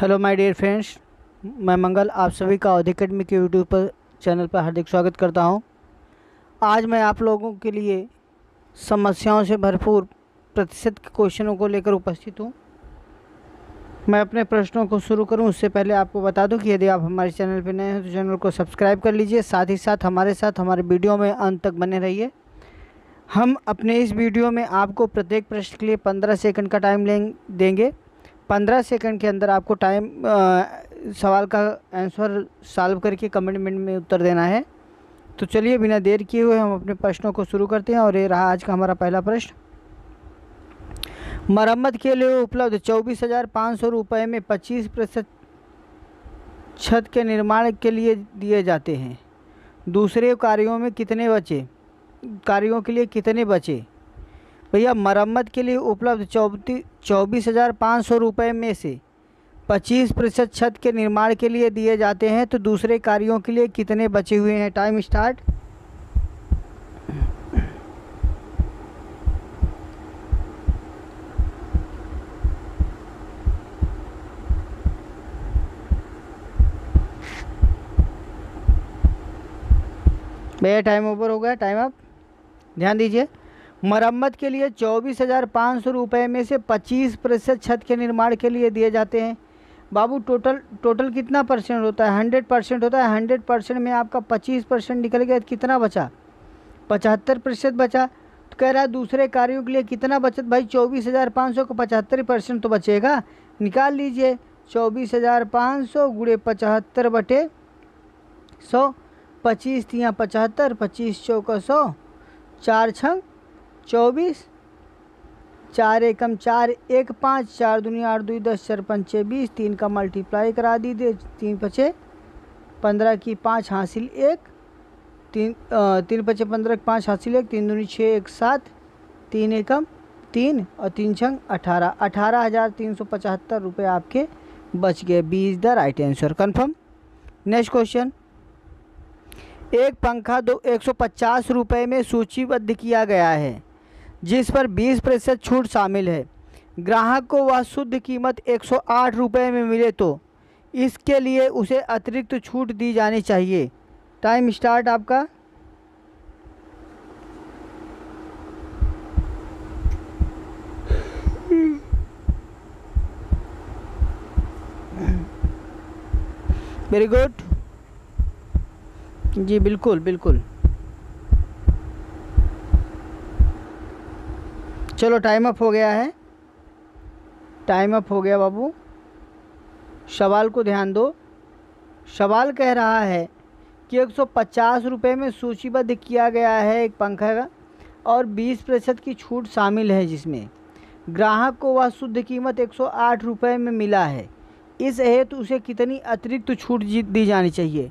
Hello my dear friends, मैं मंगल आप सभी का अवध एकेडमी के यूट्यूब पर चैनल पर हार्दिक स्वागत करता हूं। आज मैं आप लोगों के लिए समस्याओं से भरपूर प्रतिशत के क्वेश्चनों को लेकर उपस्थित हूं। मैं अपने प्रश्नों को शुरू करूं उससे पहले आपको बता दूं कि यदि आप हमारे चैनल पर नए हैं तो चैनल को सब्सक्राइब कर लीजिए, साथ ही साथ हमारे वीडियो में अंत तक बने रहिए। हम अपने इस वीडियो में आपको प्रत्येक प्रश्न के लिए 15 सेकंड का टाइम देंगे। 15 सेकंड के अंदर आपको सवाल का आंसर सॉल्व करके कमेंट में उत्तर देना है। तो चलिए बिना देर किए हुए हम अपने प्रश्नों को शुरू करते हैं और ये रहा आज का हमारा पहला प्रश्न। मरम्मत के लिए उपलब्ध 24,500 रुपये में 25% छत के निर्माण के लिए दिए जाते हैं। दूसरे कार्यों में कितने बचे भैया मरम्मत के लिए उपलब्ध 24,500 रुपये में से 25% छत के निर्माण के लिए दिए जाते हैं तो दूसरे कार्यों के लिए कितने बचे हुए हैं। Time start. भैया टाइम ओवर हो गया, टाइम अप। ध्यान दीजिए, मरम्मत के लिए 24,500 रुपये में से 25% छत के निर्माण के लिए दिए जाते हैं। बाबू टोटल कितना परसेंट होता है। 100% होता है। 100% में आपका 25% निकल गया, कितना बचा, 75% बचा। तो कह रहा है दूसरे कार्यों के लिए कितना बचत। भाई 24,500 को 75% तो बचेगा, निकाल लीजिए। 24,500 गुणे 75/100, 25 तिया 75, 25 चौका 100, 4 छंग 24, 4 एकम 4 1 5, 4 दूनी 8 2 10, 4 पंचे 20, 3 का मल्टीप्लाई करा दीजिए, 3 पचे 15 की 5 हासिल 1, 3 पचे 15 की 5 हासिल 1, 3 दूनी 6 1 7, 3 एकम 3 और 3 छंग 18, 18,375 रुपये आपके बच गए। B is the right answer, confirm. Next question. एक पंखा 150 रुपये में सूचीबद्ध किया गया है जिस पर 20% छूट शामिल है। ग्राहक को वह शुद्ध कीमत 108 रुपये में मिले तो इसके लिए उसे अतिरिक्त छूट दी जानी चाहिए। टाइम स्टार्ट आपका। वेरी गुड जी, बिल्कुल बिल्कुल। चलो टाइम अप हो गया है, टाइम अप हो गया बाबू। सवाल को ध्यान दो। सवाल कह रहा है कि 150 रुपये में सूचीबद्ध किया गया है एक पंखा का और 20% की छूट शामिल है जिसमें ग्राहक को वह शुद्ध कीमत 108 रुपये में मिला है। इस हेतु उसे कितनी अतिरिक्त छूट दी जानी चाहिए।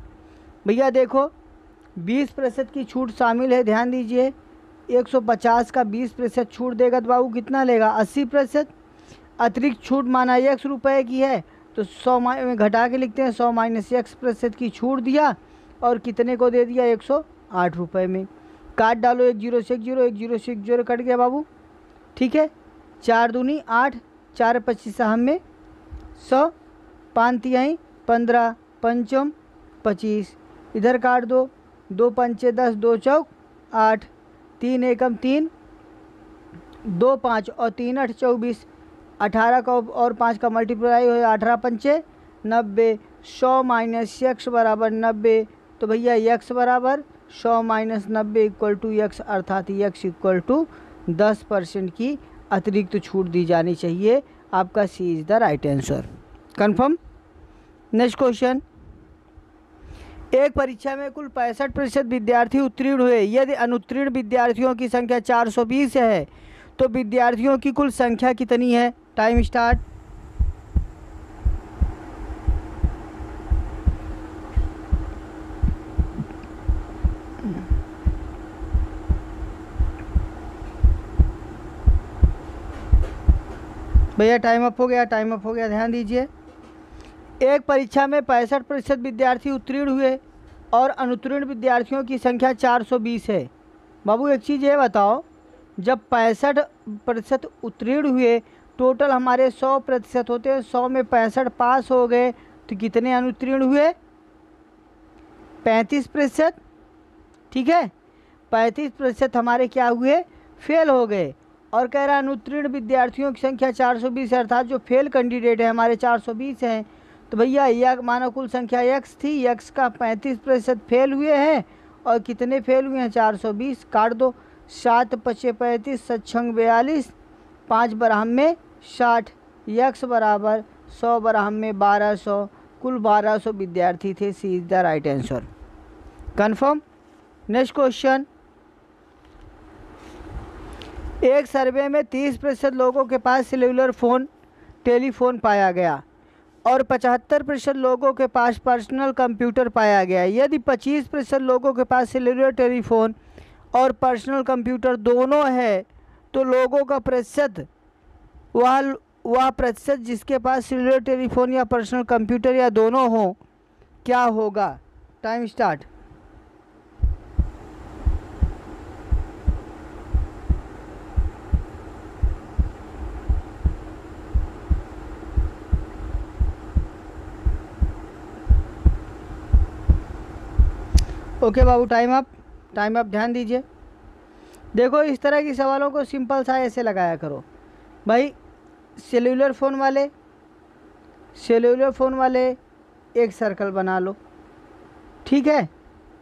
भैया देखो 20% की छूट शामिल है, ध्यान दीजिए। 150 का 20% छूट देगा तो बाबू कितना लेगा, 80%। अतिरिक्त छूट माना 100 रुपये की है तो 100 में घटा के लिखते हैं, 100 - 1% की छूट दिया और कितने को दे दिया, 108 रुपये में। काट डालो, 1 0 से 1 0 1 0 से 1 0 कट गया बाबू, ठीक है। 4 दूनी 8, 4 पच्चीस में 100, 5 तिहाई 15, 5 पंचम 25, इधर काट दो, 2 पंचे 10, 2 चौक 8, 3 एकम 3, 2 5 और 3 8 24, 18 का और 5 का मल्टीप्लाई हो, 18 पंचे 90, 100 - 1 बराबर 90। तो भैया 100 - 100 - 90 = 1, अर्थात 1 = 10% की अतिरिक्त छूट दी जानी चाहिए। आपका C is the right answer, confirm. Next question. एक परीक्षा में कुल 65% विद्यार्थी उत्तीर्ण हुए। यदि अनुत्तीर्ण विद्यार्थियों की संख्या 420 है तो विद्यार्थियों की कुल संख्या कितनी है। Time start. भैया टाइम अप हो गया, टाइम अप हो गया। ध्यान दीजिए, एक परीक्षा में 65% विद्यार्थी उत्तीर्ण हुए और अनुत्तीर्ण विद्यार्थियों की संख्या 420 है। बाबू एक चीज़ ये बताओ, जब 65% उत्तीर्ण हुए टोटल हमारे 100% होते हैं, 100 में 65 पास हो गए तो कितने अनुत्तीर्ण हुए 35%। ठीक है, 35% हमारे क्या हुए फेल हो गए। और कह रहा अनुत्तीर्ण विद्यार्थियों की संख्या 420 है, अर्थात जो फेल कैंडिडेट है हमारे 420 हैं। तो भैया यह मानव कुल संख्या x थी, x का 35% फेल हुए हैं और कितने फेल हुए हैं 420, काट दो 7×5 = 35, 7×6 = 42, 5 बराहम में 60, x बराबर 100 बराहम में 1200, कुल 1200 विद्यार्थी थे। C is the right answer, confirm. Next question, एक सर्वे में 30% लोगों के पास सेल्युलर फ़ोन टेलीफोन पाया गया और 75% लोगों के पास पर्सनल कंप्यूटर पाया गया। यदि 25% लोगों के पास सेल्युलर टेलीफोन और पर्सनल कंप्यूटर दोनों है तो लोगों का प्रतिशत वह प्रतिशत जिसके पास सेल्युलर टेलीफोन या पर्सनल कंप्यूटर या दोनों हो क्या होगा। Time start. ओके बाबू, टाइम अप, ध्यान दीजिए। देखो इस तरह के सवालों को सिंपल सा ऐसे लगाया करो भाई, सेल्युलर फ़ोन वाले एक सर्कल बना लो, ठीक है,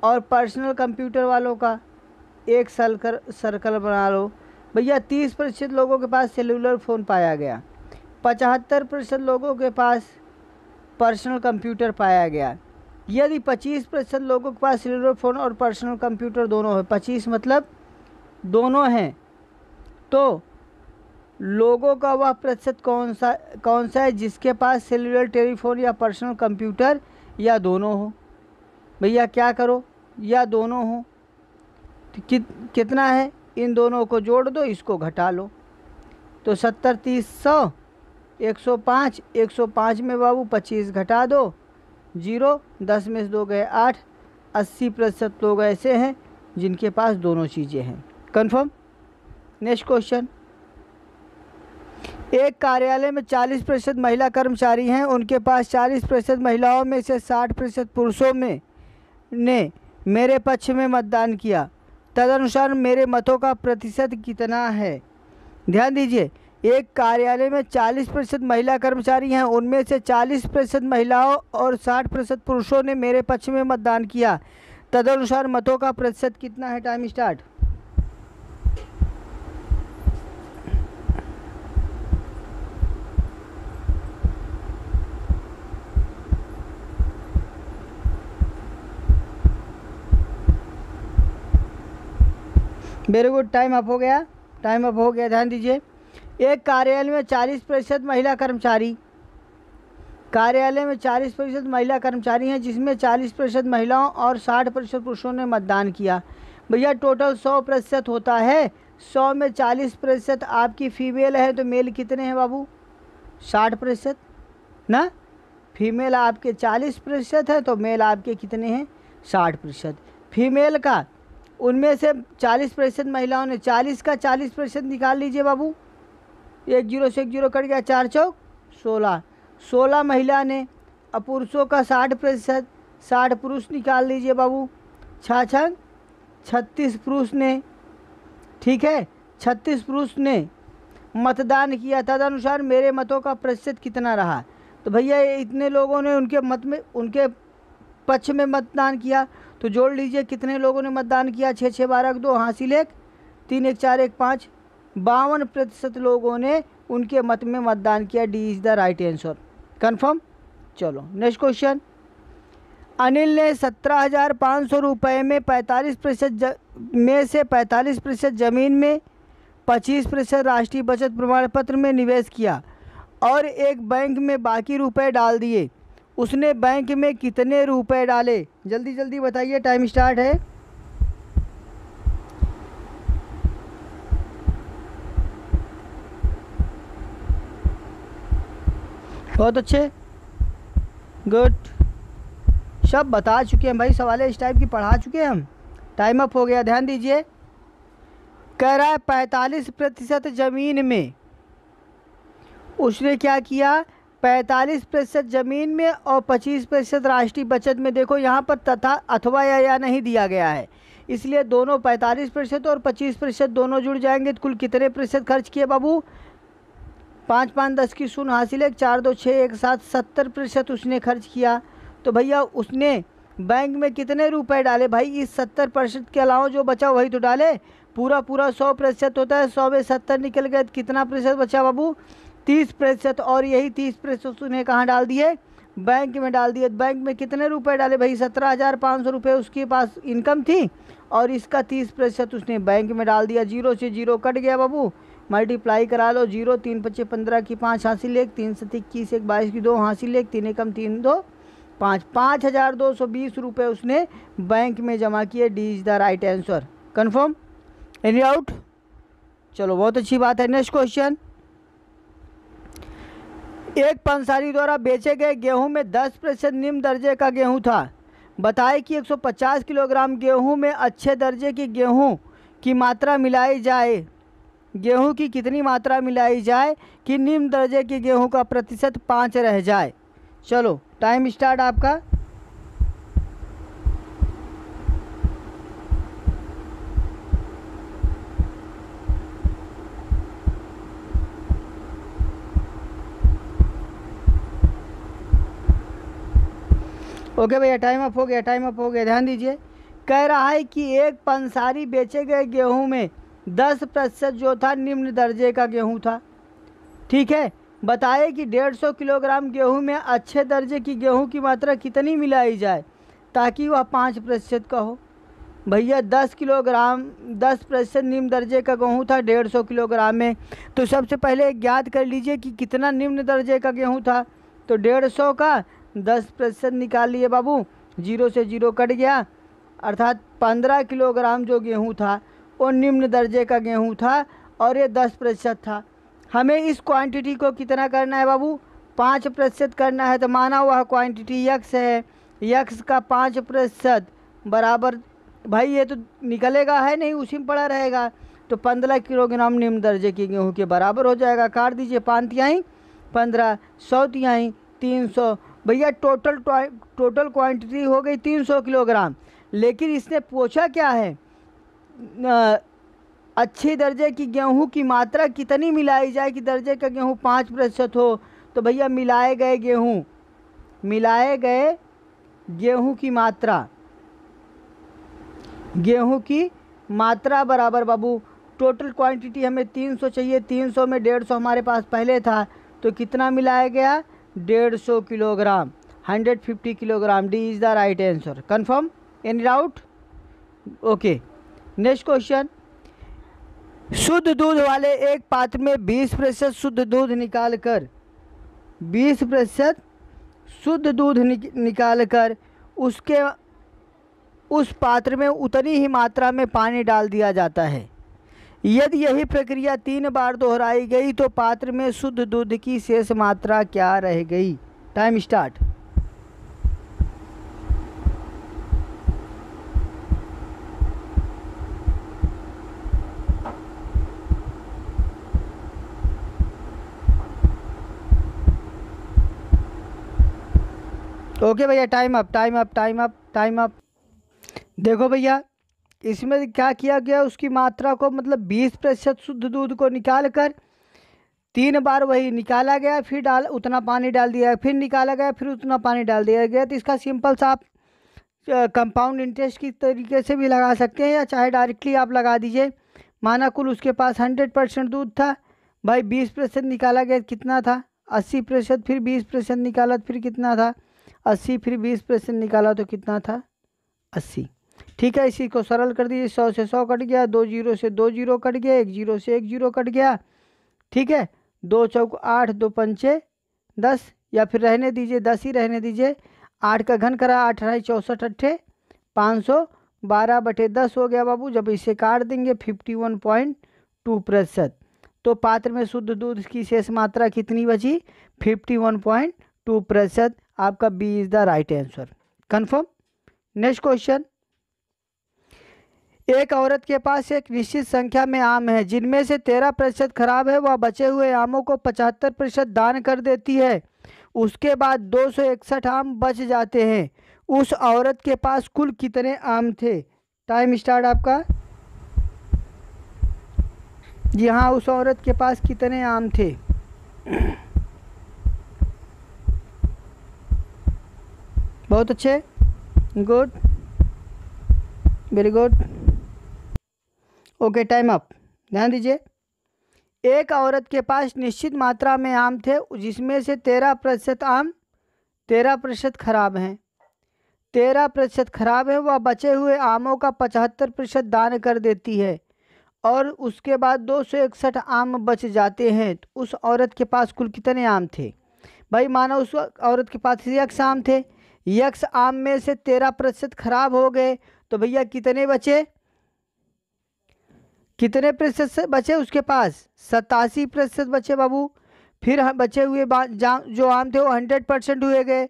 और पर्सनल कंप्यूटर वालों का एक सर्कल बना लो। भैया 30% लोगों के पास सेल्युलर फ़ोन पाया गया, 75% लोगों के पास पर्सनल कंप्यूटर पाया गया। यदि 25% लोगों के पास सेल्युलर फ़ोन और पर्सनल कंप्यूटर दोनों है, 25 मतलब दोनों हैं, तो लोगों का वह प्रतिशत कौन सा है जिसके पास सेल्युलर टेलीफोन या पर्सनल कंप्यूटर या दोनों हो। भैया क्या करो, या दोनों हो तो कितना है, इन दोनों को जोड़ दो, इसको घटा लो, तो 70 30 100, 105, 105 में बाबू 25 घटा दो 0, 10 में से 2 गए 8, 80% लोग ऐसे हैं जिनके पास दोनों चीज़ें हैं, कंफर्म। नेक्स्ट क्वेश्चन, एक कार्यालय में 40% महिला कर्मचारी हैं, उनके पास 40% महिलाओं में से 60% पुरुषों में ने मेरे पक्ष में मतदान किया, तदनुसार मेरे मतों का प्रतिशत कितना है। ध्यान दीजिए, एक कार्यालय में 40% महिला कर्मचारी हैं, उनमें से 40% महिलाओं और 60% पुरुषों ने मेरे पक्ष में मतदान किया, तदनुसार मतों का प्रतिशत कितना है। Time start. Very good, time up हो गया। ध्यान दीजिए, एक कार्यालय में 40% महिला कर्मचारी हैं, जिसमें 40% महिलाओं और 60% पुरुषों ने मतदान किया। भैया टोटल 100% होता है, 100 में 40% आपकी फ़ीमेल है तो मेल कितने हैं बाबू 60% ना, फीमेल आपके 40% है तो मेल आपके कितने हैं 60%। फीमेल का उनमें से 40% महिलाओं ने, 40 का 40% निकाल लीजिए बाबू, 10 से 10 कट गया 4×4 = 16, 16 महिला ने। अब पुरुषों का 60%, 60 पुरुष निकाल लीजिए बाबू, 6×6 = 36 पुरुष ने, ठीक है, 36 पुरुष ने मतदान किया, तदनुसार मेरे मतों का प्रतिशत कितना रहा। तो भैया इतने लोगों ने उनके पक्ष में मतदान किया, तो जोड़ लीजिए कितने लोगों ने मतदान किया, 6×6 = 12, हासिल 1 3 1 4 1 5, 52% लोगों ने उनके मत में मतदान किया। D is the right answer, confirm. चलो नेक्स्ट क्वेश्चन, अनिल ने 17,500 रुपये में 45% में से 45% ज़मीन में, 25% राष्ट्रीय बचत प्रमाण पत्र में निवेश किया और एक बैंक में बाकी रुपए डाल दिए, उसने बैंक में कितने रुपए डाले। जल्दी जल्दी बताइए, टाइम स्टार्ट है। बहुत अच्छे, गुड, सब बता चुके हैं भाई, सवाल इस टाइप की पढ़ा चुके हैं हम। टाइम अप हो गया, ध्यान दीजिए। कह रहा है 45% ज़मीन में उसने क्या किया 45% ज़मीन में और 25% राष्ट्रीय बचत में। देखो यहाँ पर तथा अथवा या नहीं दिया गया है, इसलिए दोनों 45% और 25% दोनों जुड़ जाएंगे। तो कुल कितने प्रतिशत खर्च किए बाबू? 5 5 10 की शून्य हासिल है, 4 2 6 1 7 70% उसने खर्च किया। तो भैया उसने बैंक में कितने रुपए डाले भाई? इस 70% के अलावा जो बचा वही तो डाले। पूरा पूरा 100% होता है, 100 में 70 निकल गए, कितना प्रतिशत बचा बाबू? 30%। और यही 30% उन्हें कहाँ डाल दिए? बैंक में डाल दिए। बैंक में कितने रुपए डाले भाई? 17,500 रुपये उसके पास इनकम थी और इसका 30% उसने बैंक में डाल दिया। 0 से 0 कट गया बाबू, मल्टीप्लाई करा लो। 0 3 5 15 की 5 हासिल 1, 3 7 21 1 22 की 2 हासिल 1, 3 1 3 2 5 5,220 रुपये उसने बैंक में जमा किए। D is the right answer. Confirm, any doubt? चलो बहुत अच्छी बात है। नेक्स्ट क्वेश्चन, एक पंसारी द्वारा बेचे गए गेहूं में 10% निम्न दर्जे का गेहूं था। बताए कि 150 किलोग्राम गेहूं में अच्छे दर्जे के गेहूं की मात्रा मिलाई जाए। गेहूं की कितनी मात्रा मिलाई जाए कि निम्न दर्जे के गेहूं का प्रतिशत 5 रह जाए? चलो टाइम स्टार्ट आपका। ओके भैया, टाइम अप हो गया, टाइम अप हो गया। ध्यान दीजिए, कह रहा है कि एक पंसारी बेचे गए गेहूं में 10% जो था निम्न दर्जे का गेहूं था। ठीक है, बताइए कि 150 किलोग्राम गेहूं में अच्छे दर्जे की गेहूं की मात्रा कितनी मिलाई जाए ताकि वह 5% का हो? भैया 10 किलोग्राम 10% निम्न दर्जे का गेहूँ था 150 किलोग्राम में, तो सबसे पहले ज्ञात कर लीजिए कि कितना निम्न दर्जे का गेहूँ था। तो 150 का 10% निकाल लिए बाबू, 0 से 0 कट गया, अर्थात 15 किलोग्राम जो गेहूँ था वो निम्न दर्जे का गेहूँ था और ये 10% था। हमें इस क्वांटिटी को कितना करना है बाबू? 5% करना है। तो माना हुआ क्वांटिटी यक्स है, यक्स का 5% बराबर भाई ये तो निकलेगा है नहीं, उसी में पड़ा रहेगा। तो 15 किलोग्राम निम्न दर्जे के गेहूँ के बराबर हो जाएगा। काट दीजिए, 5 तिहाई 15, 100 तिहाई 300। भैया टोटल क्वांटिटी हो गई 300 किलोग्राम। लेकिन इसने पूछा क्या है, अच्छे दर्जे की गेहूं की मात्रा कितनी मिलाई जाए कि दर्जे का गेहूं 5% हो? तो भैया मिलाए गए गेहूं की मात्रा, बराबर बाबू टोटल क्वांटिटी हमें 300 चाहिए, 300 में 150 हमारे पास पहले था, तो कितना मिलाया गया? 150 kilogram, 150 kilogram. D is the right answer. Confirm, any doubt? Okay, next question, शुद्ध दूध वाले एक पात्र में 20% शुद्ध दूध निकालकर 20% शुद्ध दूध निकालकर उसके उस पात्र में उतनी ही मात्रा में पानी डाल दिया जाता है। यदि यही प्रक्रिया 3 बार दोहराई गई तो पात्र में शुद्ध दूध की शेष मात्रा क्या रह गई? Time start. ओके भैया, टाइम अप। देखो भैया, इसमें क्या किया गया, उसकी मात्रा को मतलब 20% शुद्ध दूध को निकाल कर 3 बार वही निकाला गया, फिर उतना पानी डाल दिया, फिर निकाला गया, फिर उतना पानी डाल दिया गया। तो इसका सिंपल सा आप कंपाउंड इंटरेस्ट की तरीके से भी लगा सकते हैं या चाहे डायरेक्टली आप लगा दीजिए। माना कुल उसके पास 100% दूध था भाई, 20% निकाला गया, कितना था? 80%। फिर 20% निकाला, फिर कितना था? 80। फिर 20% निकाला तो कितना था? 80। ठीक है, इसी को सरल कर दीजिए। 100 से 100 कट गया, 2 0 से 2 0 कट गया, 1 0 से 1 0 कट गया। ठीक है, 2 चौक 8, 2 पंचे 10, या फिर रहने दीजिए 10 ही रहने दीजिए। 8 का घन करा, 8 × 8 = 64, 8 512/10 हो गया बाबू। जब इसे काट देंगे 51.2%। तो पात्र में शुद्ध दूध की शेष मात्रा कितनी बची? 51.2%। आपका B is the right answer. Confirm. Next question, एक औरत के पास एक निश्चित संख्या में आम है जिनमें से 13% खराब है, वह बचे हुए आमों को 75% दान कर देती है। उसके बाद 261 आम बच जाते हैं। उस औरत के पास कुल कितने आम थे? टाइम स्टार्ट आपका। जी हाँ, उस औरत के पास कितने आम थे? बहुत अच्छे, good, very good, okay, time up. ध्यान दीजिए, एक औरत के पास निश्चित मात्रा में आम थे जिसमें से 13% आम 13% खराब हैं। 13% खराब है, वह बचे हुए आमों का 75% दान कर देती है और उसके बाद 261 आम बच जाते हैं। तो उस औरत के पास कुल कितने आम थे? भाई मानो उस औरत के पास 100 आम थे, 100 आम में से 13% खराब हो गए, तो भैया कितने बचे? कितने प्रतिशत बचे उसके पास? 87% बचे बाबू। फिर बचे हुए जो आम थे वो 100% हुए गए।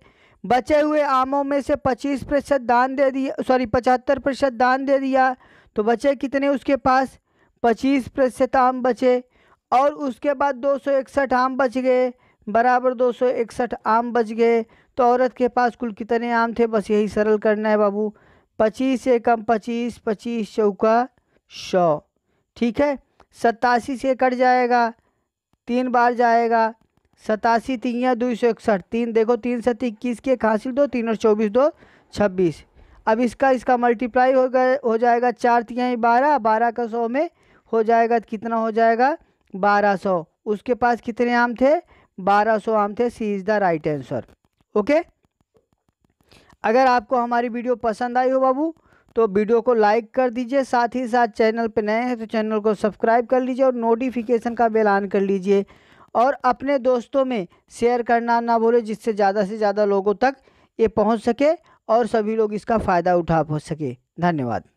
बचे हुए आमों में से 25% दान दे दिया, सॉरी 75% दान दे दिया, तो बचे कितने उसके पास? 25% आम बचे। और उसके बाद 261 आम बच गए, बराबर 261 आम बच गए। तो औरत के पास कुल कितने आम थे? बस यही सरल करना है बाबू। 25 से कम 25, 25 चौका 100, ठीक है। 87 से कट जाएगा, 3 बार जाएगा, 87 तियाँ 261, 3 देखो 3 से 21 के हासिल 2, 3 और 24 2 26। अब इसका मल्टीप्लाई हो जाएगा, 4 तियाँ 12, 12 का 100 में हो जाएगा, तो कितना हो जाएगा? 1200। उसके पास कितने आम थे? 1200 आम थे। C is the right answer. Okay, अगर आपको हमारी वीडियो पसंद आई हो बाबू तो वीडियो को लाइक कर दीजिए, साथ ही साथ चैनल पर नए हैं तो चैनल को सब्सक्राइब कर लीजिए और नोटिफिकेशन का बेल ऑन कर लीजिए, और अपने दोस्तों में शेयर करना ना भूलें जिससे ज़्यादा से ज़्यादा लोगों तक ये पहुंच सके और सभी लोग इसका फ़ायदा उठा सके। धन्यवाद।